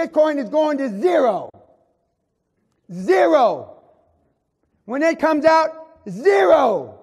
Bitcoin is going to zero. Zero. When it comes out, zero.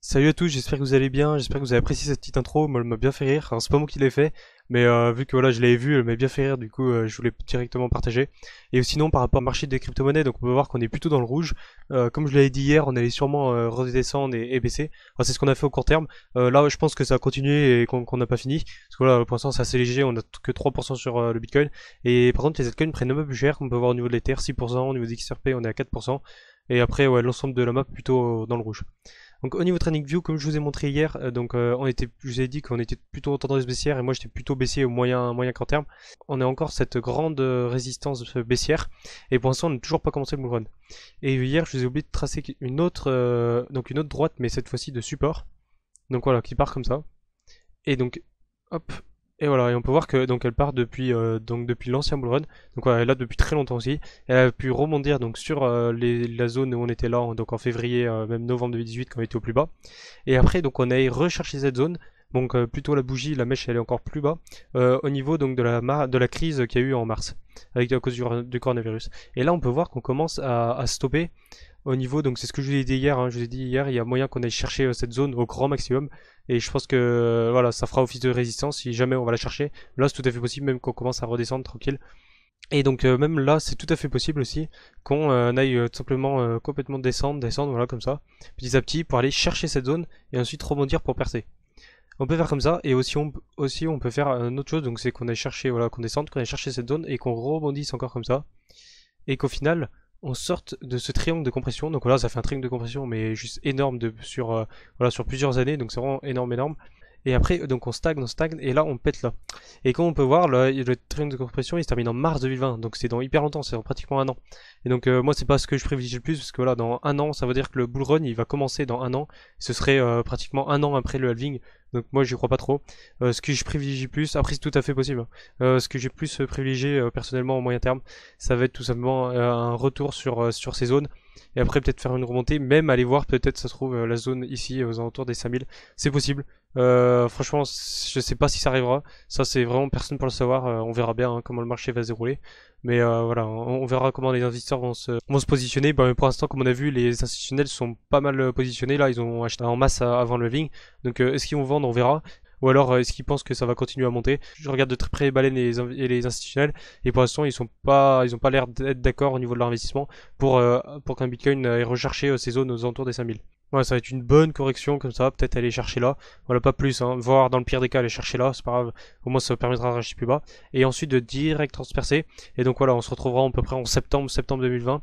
Salut à tous, j'espère que vous allez bien, j'espère que vous avez apprécié cette petite intro, moi elle m'a bien fait rire, alors c'est pas moi qui l'ai fait, mais vu que voilà je l'avais vu, elle m'a bien fait rire, du coup je voulais directement partager. Et sinon par rapport au marché des crypto-monnaies, donc on peut voir qu'on est plutôt dans le rouge, comme je l'avais dit hier, on allait sûrement redescendre et baisser, enfin, c'est ce qu'on a fait au court terme, là je pense que ça a continué et qu'on n'a pas fini, parce que là pour l'instant c'est assez léger, on a que 3% sur le Bitcoin, et par contre les altcoins prennent un peu plus cher, on peut voir au niveau de l'Ether 6%, au niveau des XRP on est à 4%, et après ouais, l'ensemble de la map plutôt dans le rouge. Donc au niveau TradingView, comme je vous ai montré hier, je vous ai dit qu'on était plutôt en tendance baissière et moi j'étais plutôt baissier au moyen court terme. On a encore cette grande résistance baissière et pour l'instant on n'a toujours pas commencé le bull run. Et hier je vous ai oublié de tracer une autre droite, mais cette fois-ci de support. Donc voilà, qui part comme ça. Et donc hop. Et voilà, et on peut voir que donc elle part depuis l'ancien bull run, donc voilà, elle est là depuis très longtemps aussi, elle a pu rebondir donc sur la zone où on était là, donc en février, même novembre 2018 quand on était au plus bas, et après donc on a recherché cette zone, donc plutôt la bougie, la mèche elle est encore plus bas, au niveau donc de la crise qu'il y a eu en mars, à cause du coronavirus, et là on peut voir qu'on commence à stopper. Au niveau, donc c'est ce que je vous ai dit hier, hein, je vous ai dit hier, il y a moyen qu'on aille chercher cette zone au grand maximum. Et je pense que voilà, ça fera office de résistance si jamais on va la chercher. Là c'est tout à fait possible, même qu'on commence à redescendre tranquille. Et donc même là c'est tout à fait possible aussi qu'on aille tout simplement complètement descendre, voilà comme ça, petit à petit pour aller chercher cette zone et ensuite rebondir pour percer. On peut faire comme ça et aussi on peut faire une autre chose, donc c'est qu'on aille chercher, voilà, qu'on descende, qu'on aille chercher cette zone et qu'on rebondisse encore comme ça. Et qu'au final on sorte de ce triangle de compression, donc voilà ça fait un triangle de compression mais juste énorme voilà, sur plusieurs années, donc c'est vraiment énorme, et après donc on stagne et là on pète là, et comme on peut voir là, le triangle de compression il se termine en mars 2020, donc c'est dans hyper longtemps, c'est dans pratiquement un an, et donc moi c'est pas ce que je privilégie le plus, parce que voilà dans un an ça veut dire que le bull run il va commencer dans un an, ce serait pratiquement un an après le halving, donc moi j'y crois pas trop, ce que je privilégie plus, après c'est tout à fait possible, ce que j'ai plus privilégié personnellement au moyen terme, ça va être tout simplement un retour sur ces zones, et après peut-être faire une remontée, même aller voir peut-être ça se trouve la zone ici aux alentours des 5000, c'est possible, franchement je sais pas si ça arrivera, ça c'est vraiment personne pour le savoir, on verra bien hein, comment le marché va se dérouler, mais voilà, on verra comment les investisseurs vont se positionner, ben, pour l'instant comme on a vu les institutionnels sont pas mal positionnés, là ils ont acheté en masse avant le halving, donc est-ce qu'ils vont vendre, on verra. Ou alors est-ce qu'ils pensent que ça va continuer à monter? Je regarde de très près Baleine et les institutionnels et pour l'instant ils ont pas l'air d'être d'accord au niveau de leur investissement pour qu'un Bitcoin ait recherché ces zones aux alentours des 5000. Voilà, ça va être une bonne correction comme ça, peut-être aller chercher là, voilà pas plus, hein, voire dans le pire des cas aller chercher là, c'est pas grave, au moins ça permettra de racheter plus bas, et ensuite de direct transpercer, et donc voilà on se retrouvera à peu près en septembre 2020,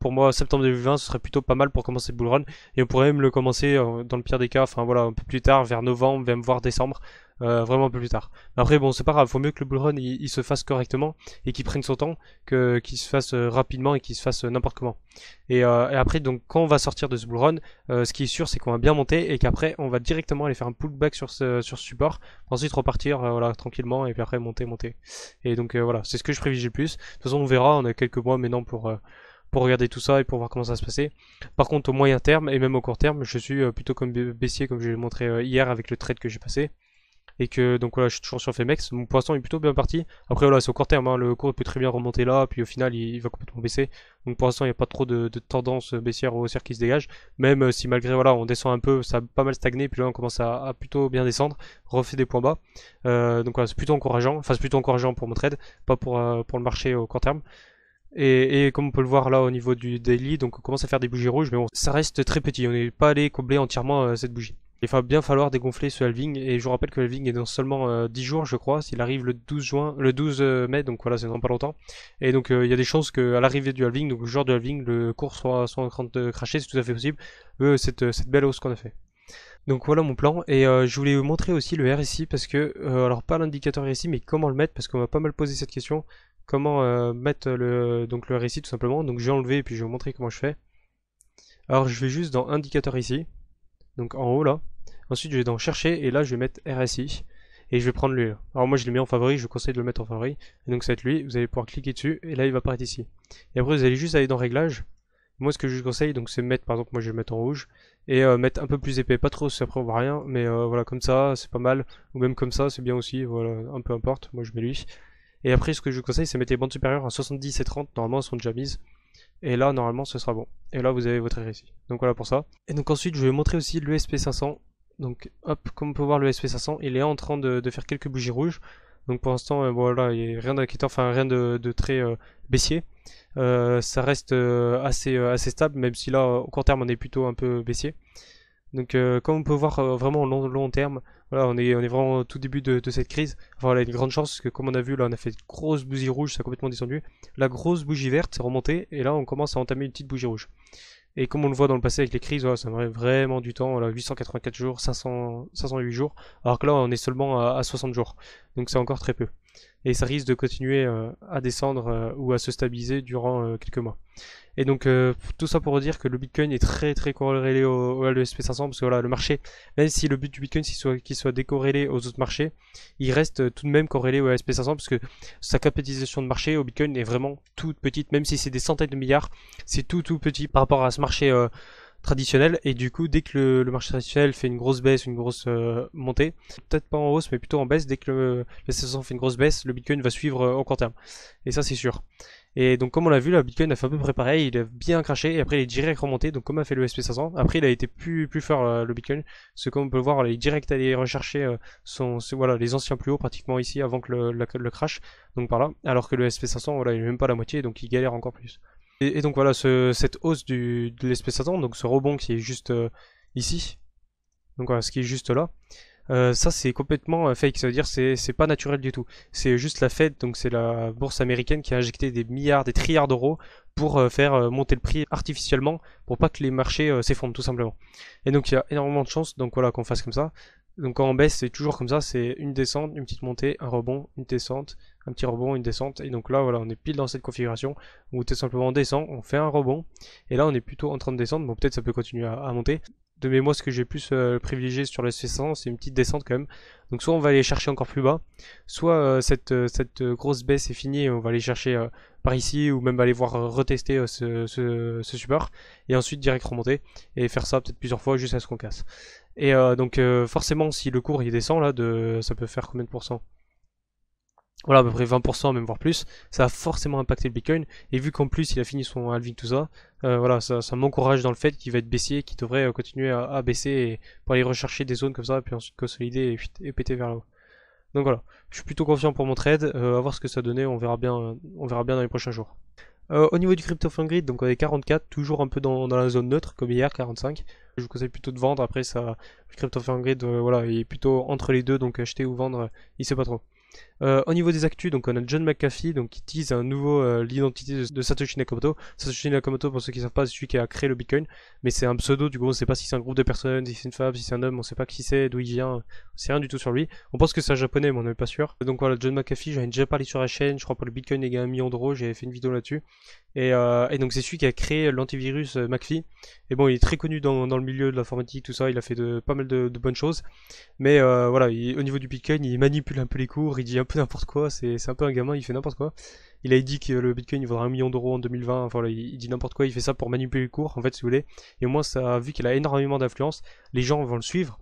pour moi septembre 2020 ce serait plutôt pas mal pour commencer le bull run, et on pourrait même le commencer dans le pire des cas, enfin voilà un peu plus tard, vers novembre, même voire décembre, vraiment un peu plus tard. Après bon c'est pas grave, faut mieux que le bull run il se fasse correctement et qu'il prenne son temps, qu'il se fasse rapidement et qu'il se fasse n'importe comment. Et après donc quand on va sortir de ce bull run, ce qui est sûr c'est qu'on va bien monter et qu'après on va directement aller faire un pullback sur ce support, ensuite repartir voilà tranquillement et puis après monter. Et donc voilà c'est ce que je privilégie le plus. De toute façon on verra, on a quelques mois maintenant pour regarder tout ça et pour voir comment ça va se passer. Par contre au moyen terme et même au court terme je suis plutôt comme baissier comme je l'ai montré hier avec le trade que j'ai passé. et que donc voilà, je suis toujours sur Femex. Bon, pour l'instant il est plutôt bien parti. Après voilà, c'est au court terme, hein, le cours peut très bien remonter là, puis au final il va complètement baisser. Donc pour l'instant il n'y a pas trop de tendance baissière ou haussière qui se dégage, même si malgré voilà on descend un peu, ça a pas mal stagné, puis là on commence à plutôt bien descendre, refait des points bas. Donc voilà, c'est plutôt encourageant, enfin c'est plutôt encourageant pour mon trade, pas pour, pour le marché au court terme. Et comme on peut le voir là au niveau du daily, donc on commence à faire des bougies rouges, mais bon, ça reste très petit, on n'est pas allé combler entièrement cette bougie. Il va bien falloir dégonfler ce halving, et je vous rappelle que le halving est dans seulement 10 jours je crois, s'il arrive le 12 mai, donc voilà c'est dans pas longtemps. Et donc il y a des chances qu'à l'arrivée du halving, donc le jour du halving, le cours soit en train de cracher, c'est tout à fait possible, cette belle hausse qu'on a fait. Donc voilà mon plan, et je voulais vous montrer aussi le RSI, parce que, alors pas l'indicateur RSI, mais comment le mettre, parce qu'on m'a pas mal posé cette question. Comment mettre le RSI tout simplement. Donc je vais enlever et puis je vais vous montrer comment je fais. Alors je vais juste dans indicateur ici, donc en haut là. Ensuite je vais dans chercher et là je vais mettre RSI. Et je vais prendre lui là. Alors moi je l'ai mis en favori, je vous conseille de le mettre en favori. Et donc ça va être lui, vous allez pouvoir cliquer dessus et là il va apparaître ici. Et après vous allez juste aller dans réglages. Moi ce que je vous conseille donc c'est mettre, par exemple moi je vais le mettre en rouge. Et mettre un peu plus épais, pas trop si après on voit rien. Mais voilà comme ça c'est pas mal. Ou même comme ça c'est bien aussi, voilà un peu importe, moi je mets lui. Et après ce que je vous conseille c'est mettre les bandes supérieures à 70 et 30, normalement elles sont déjà mises. Et là normalement ce sera bon. Et là vous avez votre récit. Donc voilà pour ça. Et donc ensuite je vais montrer aussi le SP500. Donc hop, comme on peut voir le SP500 il est en train de faire quelques bougies rouges. Donc pour l'instant voilà, il n'y a rien d'inquiétant, enfin rien de très baissier. Ça reste assez stable, même si là au court terme on est plutôt un peu baissier. Donc comme on peut voir vraiment au long terme, voilà, on est vraiment au tout début de cette crise. Enfin voilà, une grande chance parce que comme on a vu là, on a fait une grosse bougie rouge, ça a complètement descendu. La grosse bougie verte c'est remonté et là on commence à entamer une petite bougie rouge. Et comme on le voit dans le passé avec les crises, voilà, ça met vraiment du temps, voilà, 884 jours, 508 jours, alors que là on est seulement à 60 jours. Donc c'est encore très peu. Et ça risque de continuer à descendre ou à se stabiliser durant quelques mois. Et donc tout ça pour dire que le Bitcoin est très corrélé au SP500, parce que voilà, le marché, même si le but du Bitcoin c'est qu'il soit décorrélé aux autres marchés, il reste tout de même corrélé au SP500, parce que sa capitalisation de marché au Bitcoin est vraiment toute petite, même si c'est des centaines de milliards, c'est tout petit par rapport à ce marché traditionnel. Et du coup dès que le marché traditionnel fait une grosse baisse, une grosse montée, peut-être pas en hausse mais plutôt en baisse, dès que le SP500 fait une grosse baisse, le Bitcoin va suivre au court terme, et ça c'est sûr. Et donc comme on l'a vu là, Bitcoin a fait à peu près pareil, il a bien craché et après il est direct remonté, donc comme a fait le SP500, après il a été plus fort le Bitcoin, parce que comme on peut le voir, il est direct allé rechercher voilà, les anciens plus hauts pratiquement ici avant que le crash, donc par là, alors que le SP500 voilà, il n'est même pas à la moitié, donc il galère encore plus. Et donc voilà, cette hausse de l'SP500, donc ce rebond qui est juste ici, donc voilà, ce qui est juste là. Ça c'est complètement fake, ça veut dire c'est pas naturel du tout. C'est juste la Fed, donc c'est la bourse américaine qui a injecté des milliards, des trilliards d'euros pour faire monter le prix artificiellement pour pas que les marchés s'effondrent tout simplement. Et donc il y a énormément de chances, donc voilà, qu'on fasse comme ça. Donc quand on baisse c'est toujours comme ça, c'est une descente, une petite montée, un rebond, une descente, un petit rebond, une descente. Et donc là voilà, on est pile dans cette configuration où tout simplement on descend, on fait un rebond et là on est plutôt en train de descendre. Bon peut-être ça peut continuer à monter. De mémoire, ce que j'ai plus privilégié sur le SP500, c'est une petite descente quand même. Donc soit on va aller chercher encore plus bas, soit cette grosse baisse est finie et on va aller chercher par ici, ou même aller voir retester ce support, et ensuite direct remonter, et faire ça peut-être plusieurs fois jusqu'à ce qu'on casse. Et donc forcément, si le cours il descend, là, ça peut faire combien de pourcents ? Voilà, à peu près 20%, même voire plus, ça a forcément impacté le Bitcoin, et vu qu'en plus il a fini son halving, tout ça, voilà, ça m'encourage dans le fait qu'il va être baissier, qu'il devrait continuer à baisser et pour aller rechercher des zones comme ça, et puis ensuite consolider et péter vers là-haut. Donc voilà, je suis plutôt confiant pour mon trade, à voir ce que ça donnait, on verra bien dans les prochains jours. Au niveau du CryptoFun Grid, donc on est 44, toujours un peu dans la zone neutre, comme hier, 45. Je vous conseille plutôt de vendre, après ça, le CryptoFun Grid, voilà, il est plutôt entre les deux, donc acheter ou vendre, il sait pas trop. Au niveau des actus, donc on a John McAfee donc, qui tease à nouveau l'identité de Satoshi Nakamoto. Satoshi Nakamoto, pour ceux qui ne savent pas, c'est celui qui a créé le Bitcoin, mais c'est un pseudo, du coup on ne sait pas si c'est un groupe de personnes, si c'est une femme, si c'est un homme, on ne sait pas qui c'est, d'où il vient, c'est rien du tout sur lui. On pense que c'est un japonais, mais on n'est pas sûr. Donc voilà, John McAfee, j'en ai déjà parlé sur la chaîne, je crois pour le Bitcoin il y a 1 million d'euros, j'avais fait une vidéo là-dessus. Et donc c'est celui qui a créé l'antivirus McAfee. Et bon, il est très connu dans le milieu de l'informatique, tout ça, il a fait pas mal de bonnes choses. Mais voilà, au niveau du Bitcoin, il manipule un peu les cours, il dit un peu n'importe quoi, c'est un peu un gamin, il fait n'importe quoi. Il a dit que le Bitcoin il vaudra 1 million d'euros en 2020, enfin voilà, il dit n'importe quoi, il fait ça pour manipuler les cours, en fait, si vous voulez. Et au moins, ça, vu qu'il a énormément d'influence, les gens vont le suivre.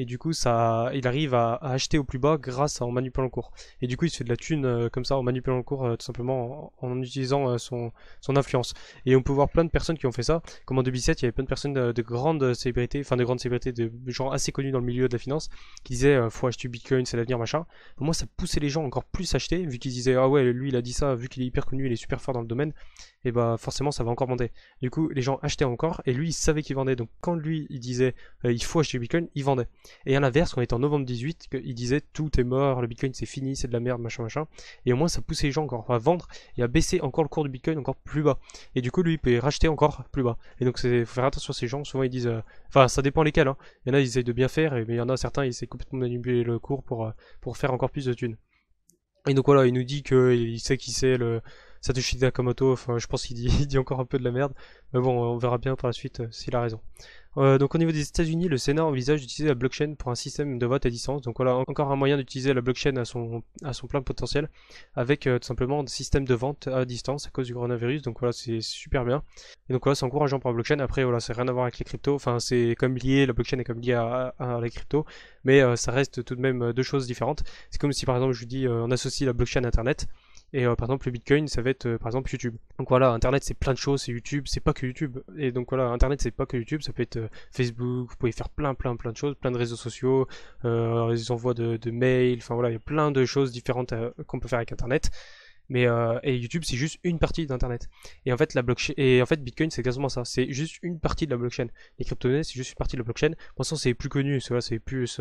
et du coup ça, il arrive à acheter au plus bas grâce à, en manipulant le cours. Et du coup il se fait de la thune comme ça en manipulant le cours, tout simplement en utilisant son influence. Et on peut voir plein de personnes qui ont fait ça, comme en 2007 il y avait plein de personnes de grandes célébrités, enfin de grandes célébrités, de gens assez connus dans le milieu de la finance, qui disaient faut acheter Bitcoin, c'est l'avenir, machin. Pour moi ça poussait les gens encore plus à acheter, vu qu'ils disaient ah ouais lui il a dit ça, vu qu'il est hyper connu, il est super fort dans le domaine, et bah forcément ça va encore monter. Du coup les gens achetaient encore, et lui il savait qu'il vendait, donc quand lui il disait il faut acheter Bitcoin, il vendait. Et à l'inverse, quand on était en novembre 18, il disait tout est mort, le Bitcoin c'est fini, c'est de la merde, machin machin, et au moins ça poussait les gens encore à vendre et à baisser encore le cours du Bitcoin encore plus bas, et du coup lui il peut racheter encore plus bas. Et donc il faut faire attention à ces gens, souvent ils disent, enfin ça dépend lesquels, hein. Il y en a ils essayent de bien faire, mais il y en a certains ils essaient complètement de manipuler le cours pour faire encore plus de thunes. Et donc voilà, il nous dit qu'il sait qui c'est le Satoshi Nakamoto, enfin je pense qu'il dit encore un peu de la merde, mais bon on verra bien par la suite s'il a raison. Donc au niveau des États-Unis, le Sénat envisage d'utiliser la blockchain pour un système de vote à distance. Donc voilà, encore un moyen d'utiliser la blockchain à son plein potentiel, avec tout simplement un système de vente à distance à cause du coronavirus. Donc voilà, c'est super bien. Et donc voilà, c'est encourageant pour la blockchain. Après voilà, c'est rien à voir avec les cryptos. Enfin, c'est comme lié, la blockchain est comme liée à les cryptos, mais ça reste tout de même deux choses différentes. C'est comme si par exemple je vous dis on associe la blockchain à Internet. Et par exemple le Bitcoin ça va être par exemple YouTube. Donc voilà, Internet c'est plein de choses, c'est YouTube, c'est pas que YouTube. Et donc voilà, Internet c'est pas que YouTube, ça peut être Facebook, vous pouvez faire plein de choses, plein de réseaux sociaux, les envois de mails, enfin voilà, il y a plein de choses différentes qu'on peut faire avec Internet. Mais et YouTube c'est juste une partie d'Internet. Et en fait la blockchain, et en fait Bitcoin c'est exactement ça, c'est juste une partie de la blockchain. Les crypto-monnaies c'est juste une partie de la blockchain. Pour l'instant c'est plus connu, c'est plus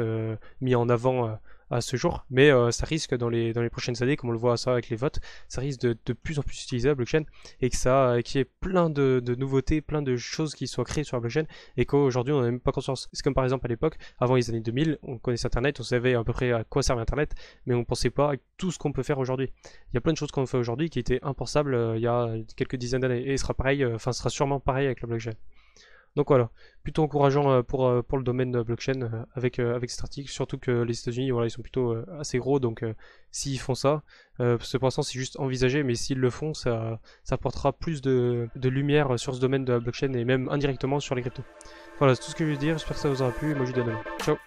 mis en avant à ce jour, mais ça risque dans les prochaines années, comme on le voit ça avec les votes, ça risque de plus en plus utiliser la blockchain, et que ça qu'il y ait plein de nouveautés, plein de choses qui soient créées sur la blockchain, et qu'aujourd'hui on n'a même pas conscience. C'est comme par exemple à l'époque, avant les années 2000, on connaissait Internet, on savait à peu près à quoi servait Internet, mais on pensait pas à tout ce qu'on peut faire aujourd'hui. Il y a plein de choses qu'on fait aujourd'hui qui étaient impensables il y a quelques dizaines d'années, et ce sera pareil, enfin ce sera sûrement pareil avec la blockchain. Donc voilà, plutôt encourageant pour le domaine blockchain avec cet article, surtout que les États-Unis, voilà, ils sont plutôt assez gros, donc s'ils font ça, parce que pour l'instant c'est juste envisagé, mais s'ils le font, ça apportera plus de lumière sur ce domaine de la blockchain et même indirectement sur les cryptos. Voilà, c'est tout ce que je veux dire, j'espère que ça vous aura plu, et moi je vous donne un ciao.